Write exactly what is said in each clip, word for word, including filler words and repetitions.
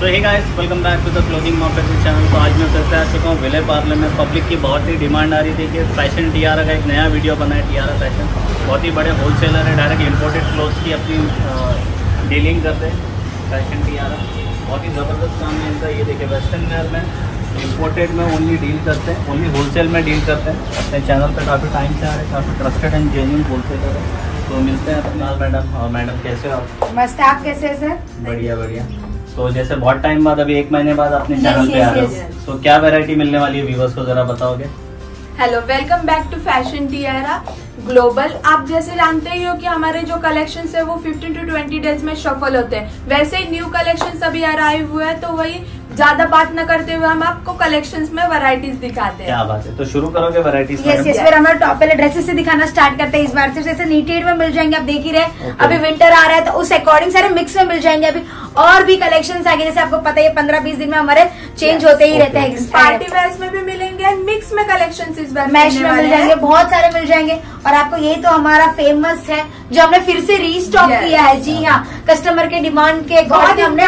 तो hey guys, welcome back to the clothing market channel. तो आज मैं फिर से आ चुका हूँ विले पार्ले में। पब्लिक की बहुत ही डिमांड आ रही थी कि फैशन टियारा का एक नया वीडियो बना है। टियारा फैशन बहुत ही बड़े होलसेलर है, डायरेक्ट इंपोर्टेड क्लोथ्स की अपनी डीलिंग करते हैं। फैशन टियारा बहुत ही ज़बरदस्त काम है इनका। ये देखिए, वेस्टर्न वेयर में इम्पोर्टेड में ओनली डील करते हैं, ओनली होलसेल में डील करते हैं। अपने चैनल पर काफ़ी टाइम से आ रहे हैं, काफ़ी ट्रस्टेड एंड जेन्युइन होलसेलर है। तो मिलते हैं अपना मैडम। और मैडम कैसे हो आप? मस्त, आप कैसे हैं सर? बढ़िया बढ़िया। तो जैसे बहुत टाइम बाद, अभी एक महीने बाद अपने चैनल yes, पे yes, आ रहे हो yes, तो क्या वैरायटी मिलने वाली है व्यूवर्स को जरा बताओगे? Hello, welcome back to fashion Tiara global. आप जैसे जानते ही हो कि हमारे जो कलेक्शन है वो फिफ्टीन टू ट्वेंटी डेज में शफल होते हैं, वैसे ही न्यू कलेक्शन अभी अराइव हुए हैं। तो वही ज्यादा बात न करते हुए हम आपको कलेक्शंस में वैरायटीज दिखाते हैं। क्या बात है, तो शुरू करोगे वैरायटीज? यस यस, फिर हम टॉप पहले ड्रेसेस से दिखाना स्टार्ट करते हैं। इस बार सिर्फ जैसे नीटेड में मिल जाएंगे, आप देख ही रहे okay. अभी विंटर आ रहा है तो उस अकॉर्डिंग सारे मिक्स में मिल जाएंगे। अभी और भी कलेक्शंस आगे, जैसे आपको पता है पंद्रह बीस दिन में हमारे चेंज yes, होते ही okay. रहते हैं। पार्टी वेयर में भी मिलेंगे, मिक्स में कलेक्शंस इस बार मैश में मिल जाएंगे, बहुत सारे मिल जाएंगे। और आपको यही तो हमारा फेमस है जो हमने फिर से रीस्टॉक किया है। जी हाँ, कस्टमर के डिमांड के अकॉर्डिंग हमने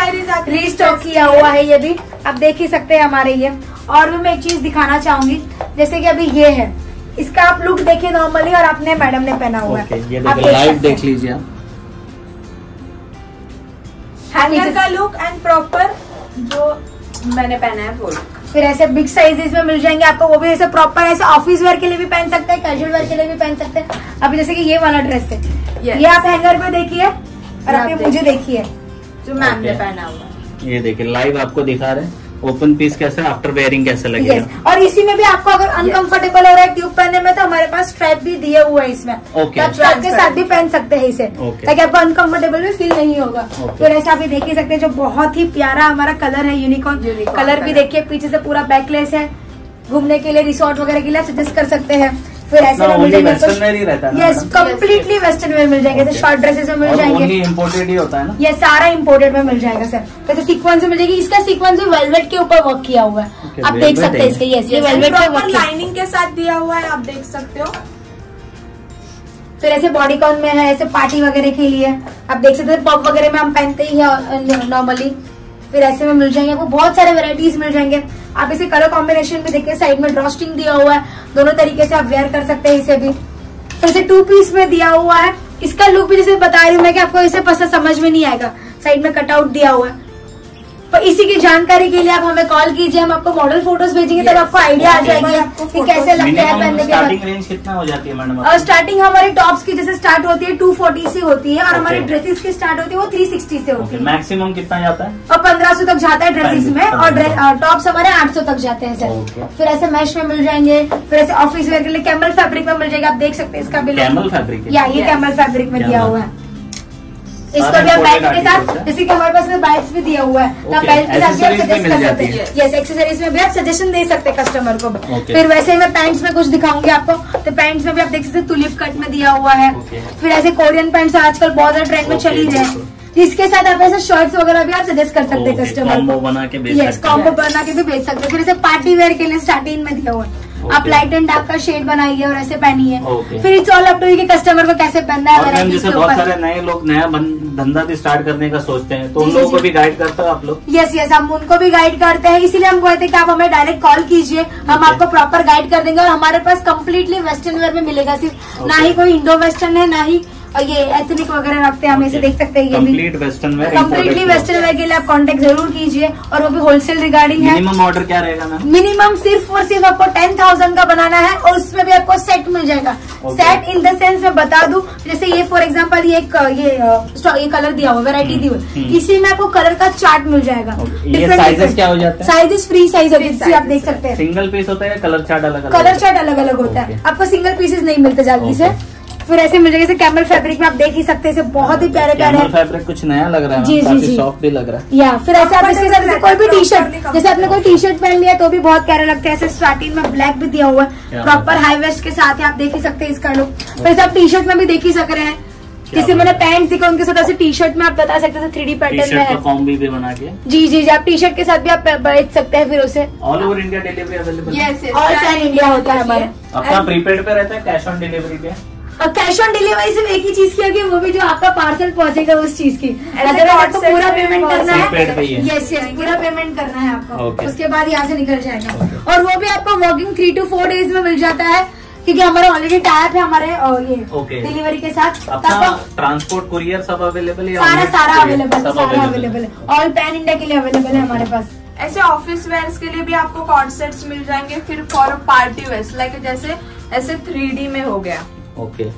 रीस्टॉक किया हुआ है। ये भी आप देख ही सकते हैं हमारे ये। और भी मैं एक चीज दिखाना चाहूंगी, जैसे कि अभी ये है, इसका आप लुक देखिए नॉर्मली, और आपने मैडम ने पहना हुआ okay, है। आप लाइव देख लीजिए हैंगर का लुक एंड प्रॉपर जो मैंने पहना है फुल। फिर ऐसे बिग साइजेस में मिल जाएंगे आपको, वो भी ऐसे प्रॉपर, ऐसे ऑफिस वेयर के लिए भी पहन सकते हैं, कैजुअल वेयर के लिए भी पहन सकते हैं। अभी जैसे कि ये वाला ड्रेस है yes. ये आप हैंगर पे देखिए और आप मुझे देखिए जो मैम okay. ने पहना हुआ। ये देखिए, लाइव आपको दिखा रहे हैं ओपन पीस कैसा, आफ्टर वेयरिंग कैसा लगेगा yes. और इसी में भी आपको अगर अनकंफर्टेबल yes. हो रहा है ट्यूब पहनने में, तो हमारे पास स्ट्रैप भी दिए हुआ है इसमें okay. तो आप स्ट्रैप के साथ भी पहन सकते हैं इसे okay. ताकि आपको अनकंफर्टेबल भी फील नहीं होगा okay. तो ऐसा आप देख ही सकते हैं। जो बहुत ही प्यारा हमारा कलर है, यूनिकॉर्न कलर, कलर भी देखिए। पीछे से पूरा बैकलेस है, घूमने के लिए रिसोर्ट वगैरह के लिए सजेस्ट कर सकते हैं। फिर ऐसे में मिल जाएंगे, यस कम्प्लीटली वेस्टर्न वेयर मिल जाएंगे। शॉर्ट ड्रेसेस में मिल जाएंगे, इम्पोर्टेड ही होता है ना, ये सारा इम्पोर्टेड में मिल जाएगा सर। तो सीक्वेंस मिल जाएगी, इसका सीक्वेंस भी वेलवेट के ऊपर वर्क किया हुआ है, आप देख सकते हैं इसके। यस, ये वेलवेट का वर्क लाइनिंग के साथ दिया हुआ है, आप देख सकते हो। फिर ऐसे बॉडीकॉन में है, ऐसे पार्टी वगैरह के लिए आप देख सकते हैं। पब वगैरह में हम पहनते ही है नॉर्मली। फिर ऐसे में मिल जाएंगे आपको, बहुत सारे वेराइटीज मिल जाएंगे। आप इसे कलर कॉम्बिनेशन भी देखिए, साइड में ड्रॉस्टिंग दिया हुआ है, दोनों तरीके से आप वेयर कर सकते हैं इसे भी। फिर इसे टू पीस में दिया हुआ है, इसका लुक भी जैसे बता रही हूँ मैं कि आपको इसे पसंद समझ में नहीं आएगा, साइड में कटआउट दिया हुआ है। पर इसी की जानकारी के लिए आप हमें कॉल कीजिए, हम आपको मॉडल फोटोज भेजेंगे yes. तब आपको आइडिया आ जाएगा कि कैसे लगता है पहनने के बाद। स्टार्टिंग रेंज कितना हो जाती है मैडम? और स्टार्टिंग हमारे टॉप्स की जैसे स्टार्ट होती है टू फोर्टी से होती है, और हमारे ड्रेसेस की स्टार्ट होती है वो थ्री सिक्सटी से होती है। मैक्सिमम कितना जाता है? और पंद्रह सौ तक जाता है ड्रेसेस में, और टॉप्स हमारे आठ सौ तक जाते हैं सर। फिर ऐसे मैश में मिल जाएंगे, फिर ऐसे ऑफिस वेयर के लिए कैमल फैब्रिक में मिल जाएगा, आप देख सकते हैं इसका बिल। कैमल फैब्रिक या ये कैमल फैब्रिक में दिया हुआ है, इसको भी आप बेल्ट के साथ, जैसे कि हमारे पास में बाइक्स भी दिया हुआ है okay. बेल्ट के साथ भी आप सजेस्ट कर सकते हैं। यस, एक्सेसरीज में भी आप सजेशन दे सकते हैं कस्टमर को okay. फिर वैसे ही मैं पैंट्स में कुछ दिखाऊंगी आपको, तो पैंट्स में भी आप देख सकते हैं तुलिप कट में दिया हुआ है okay. फिर ऐसे कोरियन पैंट्स आजकल बहुत ज्यादा ट्रेंड में okay. चली रहे हैं, इसके साथ आप ऐसे शर्ट्स वगैरह भी आप सजेस्ट कर सकते हैं कस्टमर को, बना के बेच सकते, कॉम्बो बना के भी बेच सकते हैं। फिर ऐसे पार्टी वेयर के लिए स्टार्टिंग में दिया हुआ है, Okay. आप लाइट एंड डार्क का शेड बनाइए और ऐसे पहनिए okay. फिर it's all up to you कि कस्टमर को कैसे पहनना है। और जैसे बहुत सारे नए लोग नया धंधा भी स्टार्ट करने का सोचते हैं, तो उन लोगों को भी गाइड करते हो आप लोग? यस यस, हम उनको भी गाइड करते हैं, इसीलिए हम कहते हैं कि आप हमें डायरेक्ट कॉल कीजिए, हम okay. आपको प्रॉपर गाइड कर देंगे। और हमारे पास कम्प्लीटली वेस्टर्न वेयर में मिलेगा, सिर्फ okay. ना ही कोई इंडो वेस्टर्न है ना ही और ये एथनिक वगैरह रखते हैं, हम इसे देख सकते हैं। ये complete western wear, completely western wear के लिए आप कांटेक्ट जरूर कीजिए, और वो भी होलसेल रिगार्डिंग है। मिनिमम ऑर्डर क्या रहेगा मैम? मिनिमम सिर्फ और सिर्फ आपको टेन थाउजेंड का बनाना है, और उसमें भी आपको सेट मिल जाएगा okay. Set in the sense मैं बता दूं, जैसे ये फॉर एग्जाम्पल ये ये, ये कलर दिया हुआ, वेरायटी दी हुई, इसी में आपको कलर का चार्ट मिल जाएगा okay. क्या हो जाता है? साइजेस फ्री साइज होती है, आप देख सकते हैं। सिंगल पीस होता है, कलर चार्ट अलग कलर चार्ट अलग अलग होता है, आपको सिंगल पीसेस नहीं मिलते जल्दी से। फिर ऐसे मिल जाएगा, जैसे कैमल फैब्रिक में आप देख ही सकते हैं, बहुत ही प्यारे प्यारे हैं। फैब्रिक कुछ नया लग रहा है, जी जी जी, सॉफ्ट भी लग रहा है या। फिर ऐसे आप इसके साथ कोई भी टी शर्ट, जैसे आपने कोई टी शर्ट पहन लिया तो भी बहुत प्यारा लगता है। ऐसे स्टार्टिंग में ब्लैक भी दिया हुआ है, प्रॉपर हाई वेस्ट के साथ आप देख ही सकते हैं इसका लुक। वैसे आप टी शर्ट में भी देख ही सक रहे हैं, किसी मैंने पैंट दिखा उनके साथ ऐसे टी शर्ट में आप बता सकते थे, थ्री डी पैटर्न में कॉम्बी भी बना के, जी जी जी, आप टी शर्ट के साथ भी आप बेच सकते हैं। फिर उसे all over India delivery available, all over India होता है हमारे। आपका प्रीपेड पे रहता है, कैश ऑन डिलीवरी पे? कैश ऑन डिलीवरी सिर्फ एक ही चीज की होगी, वो भी जो आपका पार्सल पहुंचेगा उस चीज की। आपको पूरा पेमेंट करना है, यस यस पूरा पेमेंट करना है आपको, उसके बाद यहाँ से निकल जाएगा। और वो भी आपको working three to four days में मिल जाता है, क्योंकि हमारा ऑलरेडी टाइप है हमारे ये डिलीवरी के साथ। ट्रांसपोर्ट कुरियर सब अवेलेबल है, सारा सारा अवेलेबल सारा अवेलेबल है, ऑल पैन इंडिया के लिए अवेलेबल है हमारे पास। ऐसे ऑफिस वेयर्स के लिए भी आपको कॉन्सेप्ट्स मिल जाएंगे, फिर फॉर पार्टी वेयर्स लाइक जैसे ऐसे थ्री डी में हो गया। Okay okay.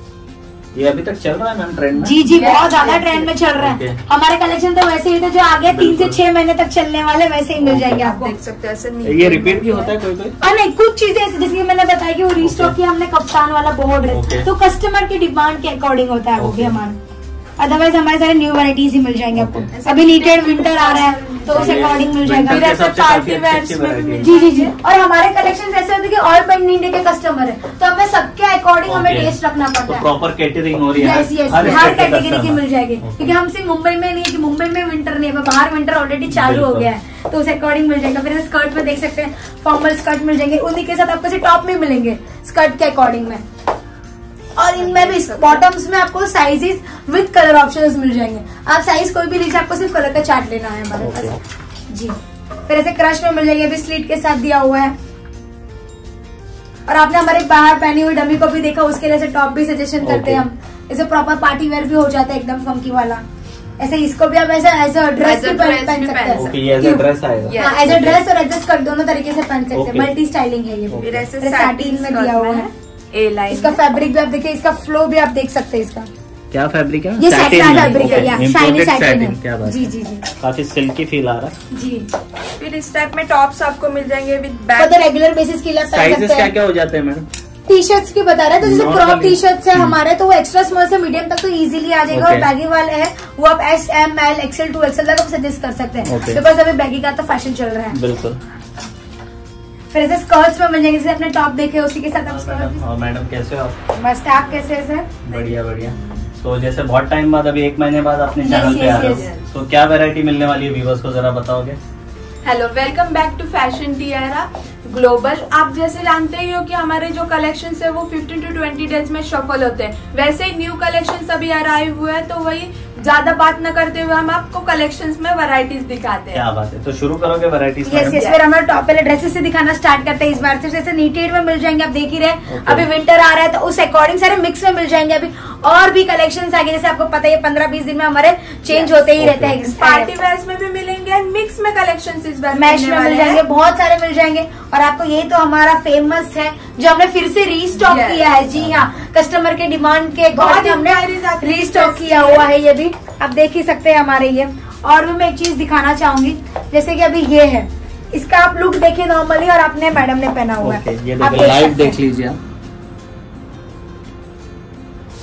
ये अभी तक चल रहा है मैम ट्रेंड में? जी जी बहुत ज्यादा ट्रेंड में चल रहा है। okay. हमारे कलेक्शन तो वैसे ही थे जो आगे तीन से छह महीने तक चलने वाले, वैसे ही मिल जाएंगे आपको। देख सकते हैं ऐसे नहीं, ये रिपीट भी होता है कोई कोई? और नहीं, कुछ चीजें ऐसी जैसे मैंने बताया कि वो रीस्टॉक किया हमने कप्तान वाला बहुत ड्रेस, तो कस्टमर की डिमांड के अकॉर्डिंग होता है वो भी हमारा। अदरवाइज हमारे सारे न्यू वैरायटीज ही मिल जाएंगे आपको। अभी नीटेड विंटर आ रहा है तो उस अकॉर्डिंग मिल जाएगा। फिर ऐसे पार्टी वेयर्स में जी जी जी और हमारे कलेक्शन ऐसे होते हैं कि ऑल पैन इंडिया के कस्टमर है, तो हमें सबके अकॉर्डिंग okay. हमें टेस्ट रखना पड़ता है। प्रॉपर कैटेगरिंग हो रही है, यस यस हर कैटेगरी की मिल जाएगी, क्योंकि हम सिर्फ मुंबई में नहीं, मुंबई में विंटर नहीं है, बाहर विंटर ऑलरेडी चालू हो गया है, तो उस अकॉर्डिंग मिल जाएगा। फिर स्कर्ट में देख सकते हैं, फॉर्मल स्कर्ट मिल जाएंगे, उन्हीं के साथ आपको टॉप में मिलेंगे स्कर्ट के अकॉर्डिंग में। और इनमें भी बॉटम्स में आपको साइजेस विद कलर ऑप्शंस मिल जाएंगे, आप साइज कोई भी लीजिए, आपको सिर्फ कलर का चार्ट लेना है हमारे पास। okay. जी फिर ऐसे क्रश में मिल जाएंगे, अभी स्लीट के साथ दिया हुआ है। और आपने हमारे बाहर पहनी हुई डमी को भी देखा, उसके लिए ऐसे टॉप भी सजेशन okay. करते हैं हम। ऐसे प्रॉपर पार्टी वेयर भी हो जाता है, एकदम फंकी वाला। ऐसे इसको भी आप ऐसा एज अ ड्रेस पहन सकते हैं, एज अ ड्रेस और एज अ स्कर्ट दोनों तरीके से पहन सकते हैं, मल्टी स्टाइलिंग है ये। सैटिन में दिया हुआ है, इसका फैब्रिक भी आप देखिए, इसका फ्लो भी आप देख सकते हैं। इसका क्या फैब्रिक है? ये सैटिन फैब्रिक है, शाइनी सैटिन है। जी जी जी काफी सिल्की फील आ रहा है जी। फिर इस टाइप में टॉप्स आपको मिल जाएंगे विद बैग, तो रेगुलर बेसिस के लिए पहन सकते हैं। क्या क्या हो जाते हैं मैडम? टी शर्ट्स की बता रहे हैं, तो जैसे क्रॉप टी शर्ट्स है हमारे, तो वो एक्स्ट्रा स्मॉल से मीडियम तक तो इजीली आ जाएगा। okay. और बैगी वाले है वो आप S M L XL two XL तक सजेस्ट कर सकते हैं, बिकॉज अभी बैगी का तो फैशन चल रहा है। बिल्कुल। फिर ऐसे स्कर्ट्स में मिल जाएंगे, जैसे अपने टॉप देखे उसी के साथ आप। मैडम कैसे हो आप? मस्त, आप कैसे हैं सर? बढ़िया बढ़िया। तो जैसे बहुत टाइम बाद, अभी एक महीने बाद अपने चैनल पे आ रहे हो, तो क्या वैरायटी मिलने वाली है व्यूअर्स को जरा बताओगे? Hello, welcome back to fashion Tiara global. आप जैसे जानते ही हो कि हमारे जो कलेक्शंस है वो फिफ्टीन टू ट्वेंटी डेज में शफल होते हैं, वैसे ही न्यू कलेक्शंस अभी अराइव हुए हैं, तो वही ज्यादा बात न करते हुए हम आपको कलेक्शंस में वैरायटीज दिखाते हैं। क्या बात है, तो शुरू करोगे वैरायटीज? यस यस फिर हमारे टॉप वाले ड्रेसेस से दिखाना स्टार्ट करते हैं। इस बार से जैसे नीटेड में मिल जाएंगे, आप देख ही रहे अभी विंटर आ रहा है, तो उस अकॉर्डिंग सारे मिक्स में मिल जाएंगे। अभी और भी कलेक्शंस आगे, जैसे आपको पता है पंद्रह बीस दिन में हमारे चेंज होते ही रहते हैं। पार्टी वेयर्स में भी मिलेंगे, मिक्स में कलेक्शंस इस बार मैच में मिल जाएंगे, बहुत सारे मिल जाएंगे। और आपको ये तो हमारा फेमस है जो हमने फिर से रीस्टॉक किया है। जी हाँ, कस्टमर के डिमांड के अकॉर्डिंग हमने रीस्टॉक किया हुआ है, ये भी आप देख ही सकते हैं हमारे ये। और भी मैं एक चीज दिखाना चाहूंगी, जैसे कि अभी ये है, इसका आप लुक देखिए नॉर्मली, और आपने मैडम ने पहना हुआ है, आप लाइव देख लीजिए।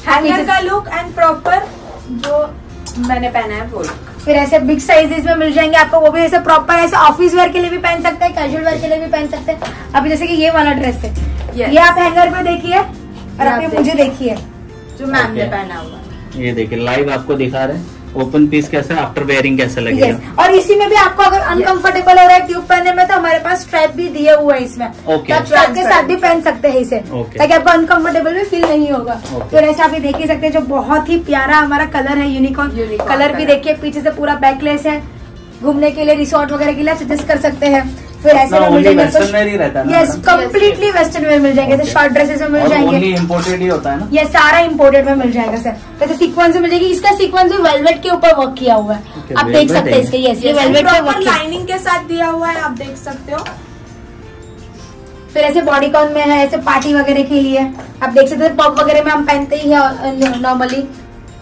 हैंगर का लुक एंड प्रॉपर जो मैंने पहना है वो। फिर ऐसे बिग साइजेस में मिल जाएंगे आपको, वो भी ऐसे प्रॉपर ऐसे ऑफिस वेयर के लिए भी पहन सकते हैं, कैजुअल वेयर के लिए भी पहन सकते हैं। अभी जैसे कि ये वाला ड्रेस है, yes. ये आप हैंगर पे देखिए और आप ये मुझे देखिए जो मैम ने पहना हुआ, ये देखिए लाइव आपको दिखा रहे हैं। ओपन पीस कैसा, आफ्टर वेयरिंग कैसा लगेगा? yes. और इसी में भी आपको अगर अनकंफर्टेबल हो रहा है ट्यूब पहनने में, तो हमारे पास स्ट्रैप भी दिए हुए हैं इसमें, okay. आप स्ट्रैप के साथ भी पहन सकते हैं इसे, okay. ताकि आपको अनकंफर्टेबल भी फील नहीं होगा। okay. तो ऐसा आप देख ही सकते हैं, जो बहुत ही प्यारा हमारा कलर है, यूनिकॉर्न कलर, कलर भी देखिए। पीछे से पूरा बैकलेस है, घूमने के लिए रिसोर्ट वगैरह के लिए सजेस्ट कर सकते हैं। फिर ऐसे में मिल जाएंगे, यस कम्प्लीटली वेस्टर्न वेयर मिल जाएंगे, शॉर्ट ड्रेसेस में मिल जाएंगे, इम्पोर्टेड ही होता है ना, ये सारा इम्पोर्टेड में मिल जाएगा सर। वैसे सीक्वेंस में मिल जाएगी, इसका सीक्वेंस भी वेलवेट के ऊपर वर्क किया हुआ है, आप देख सकते हैं इसके, यस ये वेलवेट प्रॉपर लाइनिंग के साथ दिया हुआ है, आप देख सकते हो। फिर ऐसे बॉडीकॉन में है, ऐसे पार्टी वगैरह के लिए आप देख सकते हैं, पॉप वगैरह में हम पहनते ही है नॉर्मली।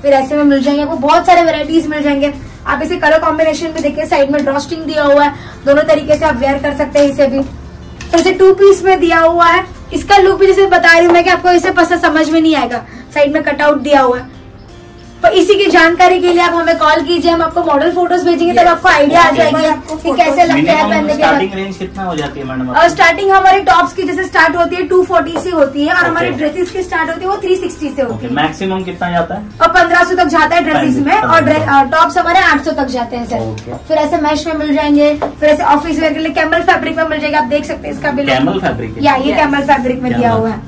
फिर ऐसे में मिल जाएंगे आपको बहुत सारे वेराइटीज मिल जाएंगे। आप इसे कलर कॉम्बिनेशन भी देखिए, साइड में ड्रॉस्टिंग दिया हुआ है, दोनों तरीके से आप वेयर कर सकते हैं इसे भी। फिर इसे टू पीस में दिया हुआ है, इसका लुक भी जैसे बता रही हूँ मैं कि आपको इसे पसंद समझ में नहीं आएगा, साइड में कटआउट दिया हुआ है। पर इसी की जानकारी के लिए आप हमें कॉल कीजिए, हम आपको मॉडल फोटोज भेजेंगे, तब आपको आइडिया आ जाएगा कि कैसे लगता है पहनने के बाद। स्टार्टिंग रेंज कितना हो जाती है मैडम? और स्टार्टिंग हमारी टॉप्स की जैसे स्टार्ट होती है टू फोर्टी से होती है, और हमारी ड्रेसेस की स्टार्ट होती है वो थ्री सिक्सटी से होती है। मैक्सिमम कितना जाता है? और पंद्रह सौ तक जाता है ड्रेसेस में, और टॉप्स हमारे आठ सौ तक जाते हैं सर। फिर ऐसे मैश में मिल जाएंगे, फिर ऐसे ऑफिस वेयर के लिए कैमल फैब्रिक में मिल जाएगा, आप देख सकते हैं इसका बिल। कैमल फैब्रिक, या ये कैमल फैब्रिक में दिया हुआ है।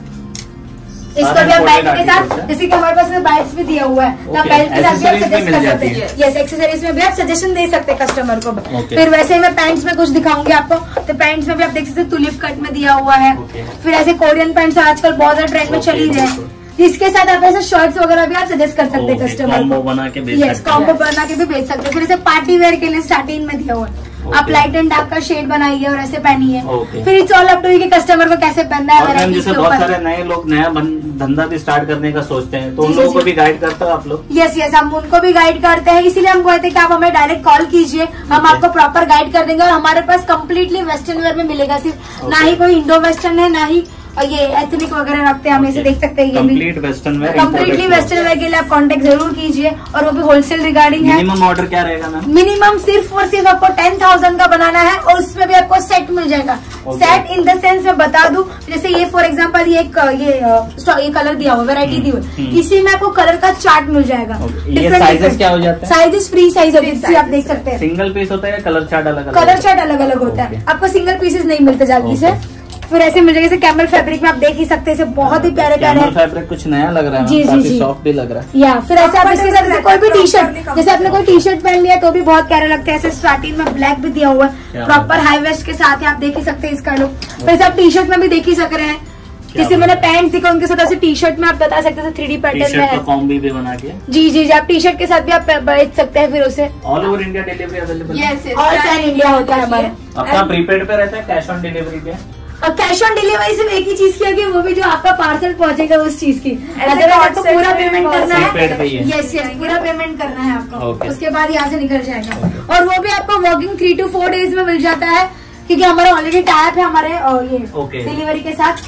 इसको भी आप बैल्ट के साथ, जैसे कि हमारे पास बैल्ट भी दिया हुआ है, तो बैल्ट के साथ भी आप सजेस्ट कर सकते हैं। यस, एक्सेसरीज में भी आप सजेशन दे सकते हैं कस्टमर को। फिर वैसे मैं पैंट्स में कुछ दिखाऊंगी आपको, तो पैंट्स में भी आप देख सकते हैं तुलिप कट में दिया हुआ है। फिर ऐसे कोरियन पैंट्स आजकल बहुत ज्यादा ट्रेंड में चली रहे हैं, इसके साथ आप ऐसे शर्ट्स वगैरह भी आप सजेस्ट कर सकते हैं कस्टमर को, कॉम्बो बना के बेच सकते हैं। कॉम्बो बना के भी बेच सकते हैं। फिर ऐसे पार्टी वेयर के लिए साटिन में दिया हुआ है, आप लाइट एंड डार्क का शेड बनाइए और ऐसे पहनिए। फिर it's all up to you कि कस्टमर को कैसे पहनना है। और जैसे बहुत सारे नए लोग नया धंधा भी स्टार्ट करने का सोचते हैं, तो उन लोगों को भी गाइड करते हो आप लोग? यस यस, हम उनको भी गाइड करते हैं, इसीलिए हम कहते हैं कि आप हमें डायरेक्ट कॉल कीजिए, हम आपको प्रॉपर गाइड कर देंगे। और हमारे पास कम्प्लीटली वेस्टर्न वेयर में मिलेगा, सिर्फ ना ही कोई इंडो वेस्टर्न है ना ही और ये एथनिक वगैरह रखते हैं। हम इसे देख सकते हैं, ये complete western wear, completely western wear के लिए आप कांटेक्ट जरूर कीजिए, और वो भी होलसेल रिगार्डिंग है। मिनिमम ऑर्डर क्या रहेगा मैम? मिनिमम सिर्फ और सिर्फ आपको टेन थाउजेंड का बनाना है, और उसमें भी आपको सेट मिल जाएगा। सेट इन द सेंस मैं बता दूं, जैसे ये फॉर एग्जांपल ये ये कलर दिया हुआ, वैरायटी दी हुई, इसी में आपको कलर का चार्ट मिल जाएगा। साइजेस क्या हो जाता है? साइजेस फ्री साइज आप देख सकते हैं। सिंगल पीस होता है, कलर चार्ट अलग, कलर चार्ट अलग अलग होता है, आपको सिंगल पीसेस नहीं मिलते जल्दी से। फिर ऐसे मिल जाएगा कैमल फैब्रिक में, आप देख ही सकते हैं, बहुत ही प्यारे प्यारे कैमल फैब्रिक, कुछ नया लग रहा है, जी जी जी, सॉफ्ट भी लग रहा है। या फिर ऐसे आप इसके साथ कोई भी टी शर्ट, जैसे आपने कोई टी शर्ट पहन लिया तो भी बहुत प्यारा लगता है। ऐसे स्टार्टिंग में ब्लैक भी दिया हुआ है, प्रॉपर हाई वेस्ट के साथ आप देख ही सकते हैं इसका लुक। वैसे आप टी शर्ट में भी देख ही सक रहे हैं, जैसे मैंने पैंट दिखा उनके साथ ऐसे टी शर्ट में आप बता सकते हैं, थ्री डी पैटर्न में कॉम्बी भी बना के, जी जी जी, आप टी शर्ट के साथ भी आप बेच सकते हैं। फिर उसे all over India delivery available है, ऑल ओवर इंडिया होता है हमारा। अपना प्रीपेड पे रहता है, कैश ऑन डिलीवरी पे। और कैश ऑन डिलीवरी सिर्फ एक ही चीज की होगी, वो भी जो आपका पार्सल पहुंचेगा उस चीज की। अगर आपको पूरा पेमेंट करना है, यस यस, पूरा पेमेंट करना है आपको, उसके बाद यहाँ से निकल जाएगा। और वो भी आपको working three to four days में मिल जाता है, क्योंकि हमारा ऑलरेडी टाइप है हमारे ये डिलीवरी के साथ।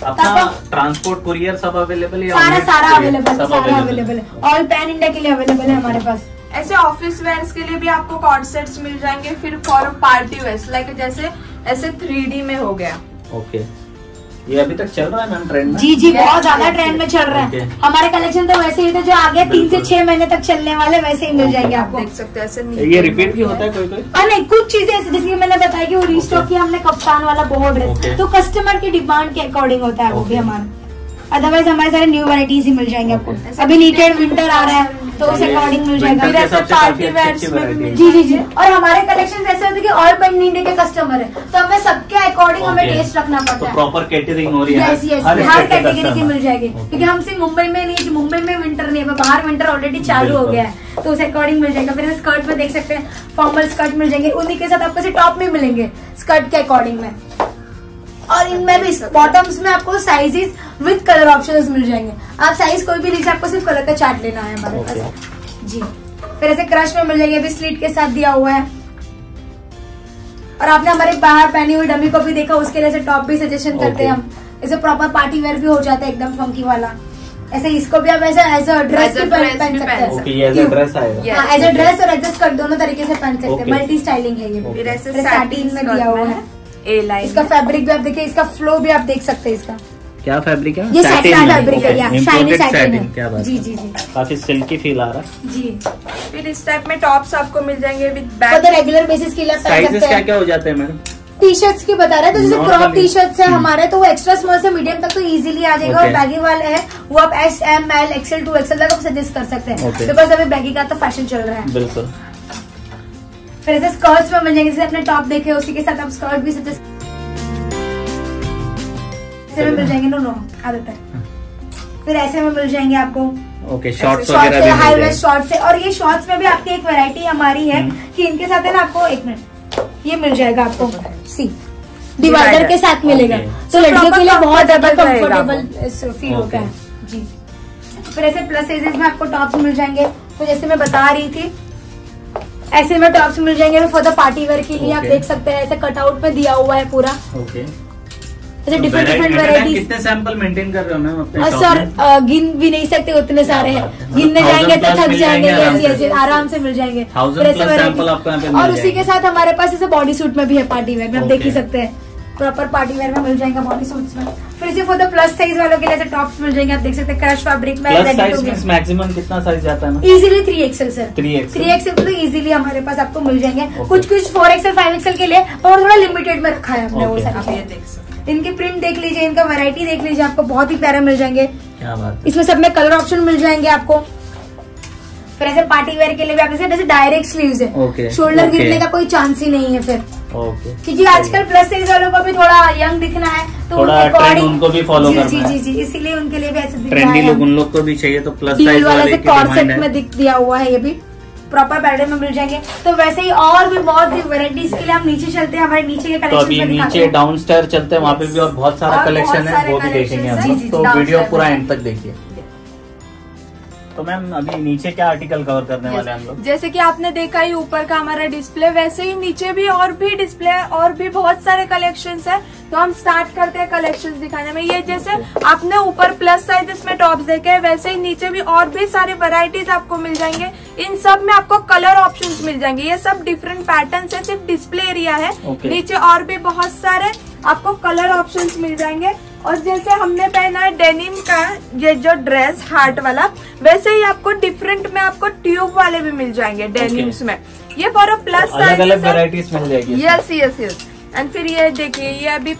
ट्रांसपोर्ट कुरियर सब अवेलेबल है, सारा सारा अवेलेबल, सारा अवेलेबल है, ऑल पैन इंडिया के लिए अवेलेबल है हमारे पास। ऐसे ऑफिस वेयर्स के लिए भी आपको कॉर्ड सेट्स मिल जाएंगे, फिर फॉर पार्टी वेयर्स लाइक जैसे ऐसे थ्री डी में हो गया। Okay okay. ये अभी तक चल रहा है मैम ट्रेंड में? जी जी, बहुत ज्यादा ट्रेंड में चल रहा है। okay. हमारे कलेक्शन तो वैसे ही थे जो आगे तीन से छह महीने तक चलने वाले, वैसे ही मिल जाएंगे आपको, देख सकते हैं। ऐसे ये रिपीट भी होता है कोई कोई? और नहीं, कुछ चीजें ऐसी जैसे मैंने बताया कि वो रीस्टॉक की हमने कप्तान वाला बहुत है, तो कस्टमर की डिमांड के अकॉर्डिंग होता है वो भी हमारा। अदरवाइज हमारे सारे न्यू वैरायटीज ही मिल जाएंगे आपको। अभी नीटेड विंटर आ रहा है तो उस अकॉर्डिंग मिल जाएगा। फिर ऐसे पार्टी वेयर्स में, जी जी जी, और हमारे कलेक्शन ऐसे होते हैं कि ऑल पैन इंडिया के कस्टमर है, तो हमें सबके अकॉर्डिंग हमें टेस्ट रखना पड़ता है। प्रॉपर कैटरिंग हो रही है, यस यस, हर कैटेगरी की मिल जाएगी, क्योंकि हम सिर्फ मुंबई में नहीं, मुंबई में विंटर नहीं है, बाहर विंटर ऑलरेडी चालू हो गया है, तो उस अकॉर्डिंग मिल जाएगा। फिर स्कर्ट में देख सकते हैं, फॉर्मल स्कर्ट मिल जाएंगे, उन्हीं के साथ आपको टॉप में मिलेंगे स्कर्ट के अकॉर्डिंग में। और इनमें भी बॉटम्स में आपको साइजेस विद कलर ऑप्शंस मिल जाएंगे, आप साइज कोई भी लीजिए, आपको सिर्फ कलर का चार्ट लेना है हमारे okay. पास जी। फिर ऐसे क्रश में मिल जाएंगे, अभी स्लीट के साथ दिया हुआ है। और आपने हमारे बाहर पहनी हुई डमी को भी देखा, उसके लिए ऐसे टॉप भी सजेशन करते okay. हैं हम। ऐसे प्रॉपर पार्टी वेयर भी हो जाता है, एकदम फंकी वाला। ऐसे इसको भी आप ऐसे एज अ ड्रेस पहन सकते हैं, एज अ ड्रेस आएगा, एज अ ड्रेस और एज अ स्कर्ट दोनों तरीके से पहन सकते हैं, मल्टी स्टाइलिंग है ये। साटिन में दिया हुआ है, इसका फैब्रिक भी आप देखिए, इसका फ्लो भी आप देख सकते हैं। इसका क्या फैब्रिक है? ये सैटिन फैब्रिक है, शाइनी सैटिन है, जी जी जी, काफी सिल्की फील आ रहा है जी। फिर इस टाइप में टॉप्स आपको मिल जाएंगे विद बैग, रेगुलर बेसिस के लिए। साइजेस क्या क्या हो जाते हैं मैम? टी शर्ट्स की बता रहे हैं, तो जैसे क्रॉप टी शर्ट्स है हमारे, तो वो एक्स्ट्रा स्मॉल से मीडियम तक तो इजीली आ जाएगा। और बैगी वाले है वो आप S M L XL two XL तक आप सजेस्ट कर सकते हैं, तो बस अभी बैगी का तो फैशन चल रहा है बिल्कुल। फिर ऐसे स्कर्ट्स में मिल जाएंगे, जैसे अपने टॉप देखे उसी के साथ आप स्कर्ट भी सजेस्ट ऐसे में मिल जाएंगे। नो नो आदत है। फिर ऐसे में मिल जाएंगे आपको ओके शॉर्ट्स वगैरह भी, हाई वेस्ट शॉर्ट्स है। और ये शॉर्ट्स में भी आपकी एक वैरायटी हमारी है कि इनके साथ है ना, आपको एक मिनट ये मिल जाएगा आपको सी डिवाइडर के साथ मिलेगा, तो लड़कियों के लिए बहुत ज्यादा कम्फर्टेबल फील होता है जी। फिर ऐसे प्लस साइजेस में आपको टॉप्स मिल जाएंगे, तो जैसे मैं बता रही थी ऐसे में टॉप्स मिल जाएंगे फॉर द पार्टी वेयर के लिए okay. आप देख सकते हैं। ऐसे कटआउट में दिया हुआ है पूरा okay. तो डिफरेंट डिफरेंट वैरायटीज। कितने सैंपल मेंटेन कर रहे हो मैम अपने शॉप में? सर गिन भी नहीं सकते, उतने सारे हैं, गिनने जाएंगे तो थक जाएंगे, आराम से मिल जाएंगे। और उसी के साथ हमारे पास ऐसे बॉडी सूट में भी है, पार्टी वेयर में आप देख ही सकते हैं, प्रॉपर पार्टी वेयर में मिल जाएगा बॉडी सूट्स में। फिर इसे फॉर द प्लस साइज वालों के लिए ऐसे टॉप्स मिल जाएंगे, आप देख सकते हैं क्रश फैब्रिक में। प्लस साइज मैक्सिमम कितना साइज जाता है? Easily three XL sir, three XL तो इजीली हमारे पास आपको मिल जाएंगे। कुछ कुछ फोर एक्सएल फाइव एक्सएल के लिए और थोड़ा लिमिटेड में रखा है हमने वो सारे। इनके प्रिंट देख लीजिए, इनका वैरायटी देख लीजिए, आपको बहुत ही प्यारा मिल जाएंगे। क्या बात है। इसमें सब में कलर ऑप्शन मिल जाएंगे आपको। फिर ऐसे पार्टी वेयर के लिए भी आप जैसे डायरेक्ट स्लीव्स है, शोल्डर गिरने का कोई चांस ही नहीं है फिर, क्योंकि आजकल प्लस साइज वालों को भी थोड़ा यंग दिखना है तो थोड़ा ट्रेंड उनको भी फॉलो करना है। जी जी जी, इसीलिए उनके लिए भी ऐसे ट्रेंडी लुक उन लोग को भी चाहिए, तो प्लस साइज वाले कॉन्सेप्ट में दिख दिया हुआ है, ये भी प्रॉपर पैटर्न में मिल जाएंगे। तो वैसे ही और भी बहुत ही वेराइटीज के लिए हम नीचे चलते हैं, हमारे नीचे के कलेक्शन में नीचे डाउन स्टेयर चलते हैं, वहाँ पे भी और बहुत सारा कलेक्शन है वो भी देखेंगे हम लोग, तो वीडियो पूरा एंड तक देखिए। तो मैम अभी नीचे क्या आर्टिकल कवर करने yes. वाले हम लोग? जैसे कि आपने देखा ही ऊपर का हमारा डिस्प्ले, वैसे ही नीचे भी और भी डिस्प्ले और भी बहुत सारे कलेक्शंस है। तो हम स्टार्ट करते हैं कलेक्शंस दिखाने में। ये जैसे okay. आपने ऊपर प्लस साइज इसमें टॉप्स देखे हैं, वैसे ही नीचे भी और भी सारे वैरायटीज आपको मिल जाएंगे। इन सब में आपको कलर ऑप्शंस मिल जाएंगे, ये सब डिफरेंट पैटर्न है, सिर्फ डिस्प्ले एरिया है। okay. नीचे और भी बहुत सारे आपको कलर ऑप्शंस मिल जाएंगे। और जैसे हमने पहना है डेनिम का ये जो ड्रेस हार्ट वाला, वैसे ही आपको डिफरेंट में आपको ट्यूब वाले भी मिल जाएंगे डेनिम्स okay. में। ये फॉर प्लस साइज अलग वैराइटीज मिल जाएगी। Yes yes yes. एंड फिर ये देखिए, ये अभी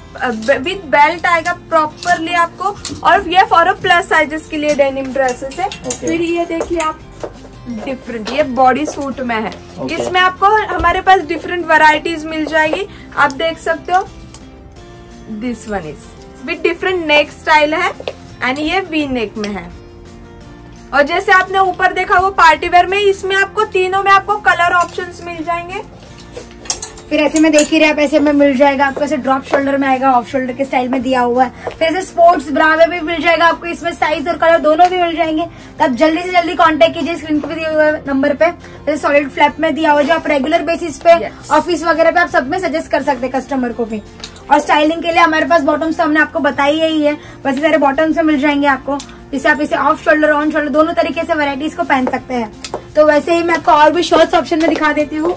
विद बेल्ट आएगा प्रॉपरली आपको, और ये फॉर प्लस साइजेस के लिए डेनिम ड्रेसेस है। okay. फिर ये देखिए आप डिफरेंट, ये बॉडी सूट में है। okay. इसमें आपको हमारे पास डिफरेंट वैराइटीज मिल जाएगी, आप देख सकते हो। दिस वन इज भी डिफरेंट नेक स्टाइल है एंड ये वी नेक में है। और जैसे आपने ऊपर देखा वो पार्टी वेयर में, इसमें आपको तीनों में आपको कलर ऑप्शंस मिल जाएंगे। फिर ऐसे में देख ही रहे आप, ऐसे में मिल जाएगा आपको, ऐसे ड्रॉप शोल्डर में आएगा, ऑफ शोल्डर के स्टाइल में दिया हुआ है। फिर ऐसे स्पोर्ट्स ब्रा में भी मिल जाएगा आपको, इसमें साइज और कलर दोनों भी मिल जाएंगे। तो आप जल्दी से जल्दी कांटेक्ट कीजिए स्क्रीन पे दिए हुए नंबर पे। फिर सॉलिड फ्लैप में दिया हुआ जो आप रेगुलर बेसिस पे ऑफिस वगैरह पे आप सब में सजेस्ट कर सकते हैं कस्टमर को भी। और स्टाइलिंग के लिए हमारे पास बॉटम्स तो हमने आपको बताई ही है, वैसे सारे बॉटम्स मिल जाएंगे आपको, जिससे आप इसे ऑफ शोल्डर ऑन शोल्डर दोनों तरीके से वैराइटीज को पहन सकते हैं। तो वैसे ही मैं आपको और भी शर्ट्स ऑप्शन में दिखा देती हूँ।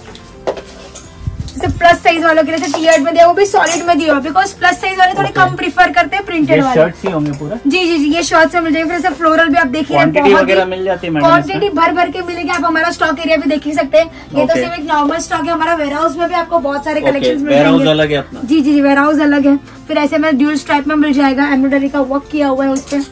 जैसे प्लस साइज वालों के लिए टीयर्ड में दिया, वो भी सॉलिड में दिया, बिकॉज प्लस साइज वाले थोड़े कम प्रीफर करते हैं प्रिंटेड वाले। शर्ट्स ही होंगे पूरा। जी जी जी, ये शर्ट्स में मिल जाएगी। फिर फ्लोरल भी आप देखिए, क्वांटिटी भर भर के मिलेगी। आप हमारा स्टॉक एरिया भी देख ही सकते हैं, ये तो सिर्फ एक नॉर्मल स्टॉक है, हमारा वेयर हाउस में भी आपको बहुत सारे कलेक्शन मिल जाएंगे। जी जी जी, वेयर हाउस अलग है। फिर ऐसे में ड्यूल स्ट्राइप में मिल जाएगा, एम्ब्रॉयडरी का वर्क किया हुआ है उस पर।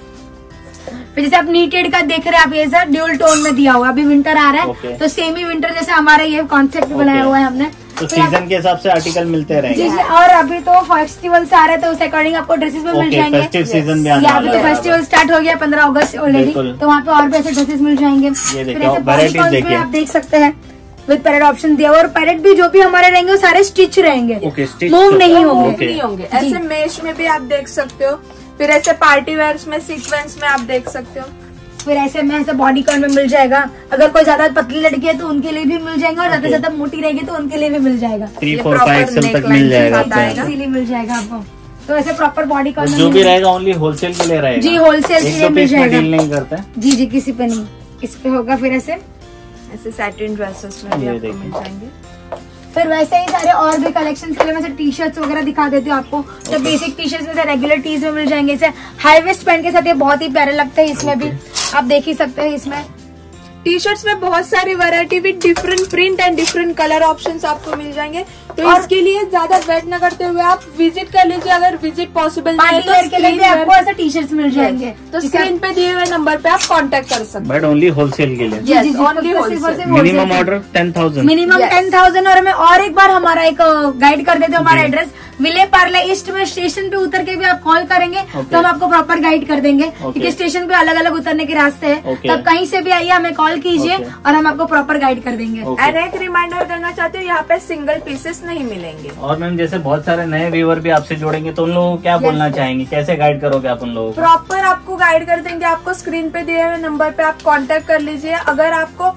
फिर जैसे आप नीटेड का देख रहे हैं, आप ये सर ड्यूल टोन में दिया हुआ। अभी विंटर आ रहा है तो सेमी विंटर जैसे हमारा ये कॉन्सेप्ट बनाया हुआ है हमने, तो सीजन के हिसाब से आर्टिकल मिल्ते रहेंगे। और अभी तो फेस्टिवल आ रहे हैं तो उस अकॉर्डिंग आपको ड्रेसेस में मिल जाएंगे। फेस्टिव सीजन में आने वाला है, फेस्टिवल स्टार्ट हो गया पंद्रह अगस्त ऑलरेडी, तो वहाँ पे और भी ऐसे ड्रेसेस मिल जाएंगे। फिर आप देख सकते हैं विद पैरेट ऑप्शन दिया, और पैरेट भी जो भी हमारे रहेंगे वो सारे स्टिच रहेंगे, मूव नहीं होंगे। ऐसे मेश में भी आप देख सकते हो। फिर ऐसे पार्टी वेयर्स में सीक्वेंस में आप देख सकते हो। फिर ऐसे में ऐसे बॉडी कॉन में मिल जाएगा, अगर कोई ज्यादा पतली लड़की है तो उनके लिए भी मिल जाएंगे, और ज्यादा ज्यादा मोटी रहेगी तो उनके लिए भी मिल जाएगा। थ्री फोर फाइव तक मिल जाएगा, इसीलिए मिल जाएगा आपको। तो ऐसे प्रॉपर बॉडी कॉन जो भी रहेगा ओनली होलसेल के लिए रहेगा। जी, होलसेल के लिए मिल जाएगा, डील नहीं करते। जी जी, किसी पे नहीं, इस पे होगा। फिर ऐसे ऐसे सैटिन ड्रेसेस में भी आपको मिल जाएंगे। फिर वैसे ही सारे और भी कलेक्शन के लिए मैं टी शर्ट्स वगैरह दिखा देती हूँ आपको। okay. तो बेसिक टी शर्ट्स में से रेगुलर टीज में मिल जाएंगे। इसे हाई वेस्ट पैंट के साथ ये बहुत ही प्यारे लगते हैं, इसमें okay. भी आप देख ही सकते हैं। इसमें टी शर्ट्स में बहुत सारी variety with different print and different colour options आपको मिल जाएंगे। तो और इसके लिए ज्यादा वेट न करते हुए आप विजिट कर लीजिए, अगर विजिट पॉसिबल नहीं है तो के लिए आपको ऐसे टी शर्ट्स मिल जाएंगे। तो स्क्रीन पे दिए हुए नंबर पे आप कांटेक्ट कर सकते हैं, बट ओनली होलसेल के लिए। Only wholesale, minimum order ten thousand, minimum ten thousand. और हमें और एक बार हमारा एक गाइड कर देते हैं, हमारा एड्रेस विले पार्ले ईस्ट में, स्टेशन पे उतर के भी आप कॉल करेंगे okay. तो हम आपको प्रॉपर गाइड कर देंगे, क्योंकि okay. स्टेशन पे अलग अलग उतरने के रास्ते हैं। okay. तब कहीं से भी आइए, हमें कॉल कीजिए okay. और हम आपको प्रॉपर गाइड कर देंगे। एंड एक रिमाइंडर देना चाहते हो, यहाँ पे सिंगल पीसेस नहीं मिलेंगे। और मैम जैसे बहुत सारे नए व्यूअर भी आपसे जोड़ेंगे तो उन लोगों को क्या बोलना चाहेंगे, कैसे गाइड करोगे आप उन लोगों को? प्रॉपर आपको गाइड कर देंगे, आपको स्क्रीन पे दिए हुए नंबर पे आप कॉन्टेक्ट कर लीजिए। अगर आपको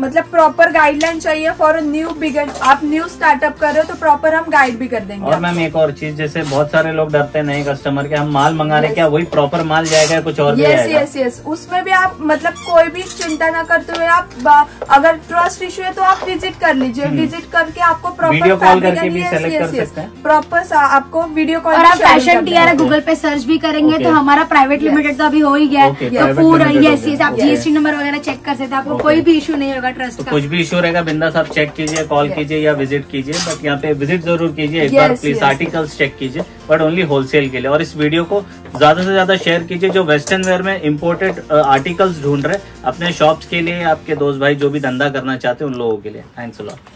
मतलब प्रॉपर गाइडलाइन चाहिए फॉर न्यू बिगन, आप न्यू स्टार्टअप कर रहे हो तो प्रॉपर हम गाइड भी कर देंगे। और मैम एक और चीज, जैसे बहुत सारे लोग डरते हैं नए कस्टमर के, हम माल मंगा रहे yes. क्या वही प्रॉपर माल जाएगा कुछ और? यस यस यस, उसमें भी आप मतलब कोई भी चिंता ना करते हुए आप, अगर ट्रस्ट इश्यू है तो आप विजिट कर लीजिए। विजिट करके आपको प्रॉपर कॉल करके प्रॉपर आपको वीडियो कॉल। आप फैशन टियारा गूगल पे सर्च भी करेंगे तो हमारा प्राइवेट लिमिटेड तो अभी हो ही गया है, तो पूरा यस यस आप जीएसटी नंबर वगैरह चेक कर सकते हैं, आपको कोई भी इश्यू इशू नहीं होगा ट्रस्ट का। कुछ भी इशू रहेगा बिंदास आप चेक कीजिए, कॉल कीजिए या विजिट कीजिए। बट यहाँ पे विजिट जरूर कीजिए एक बार प्लीज, आर्टिकल्स चेक कीजिए बट ओनली होलसेल के लिए। और इस वीडियो को ज्यादा से ज्यादा शेयर कीजिए जो वेस्टर्न वेयर में इम्पोर्टेड आर्टिकल्स ढूंढ रहे अपने शॉप्स के लिए, आपके दोस्त भाई जो भी धंधा करना चाहते हैं उन लोगों के लिए। Thanks a lot.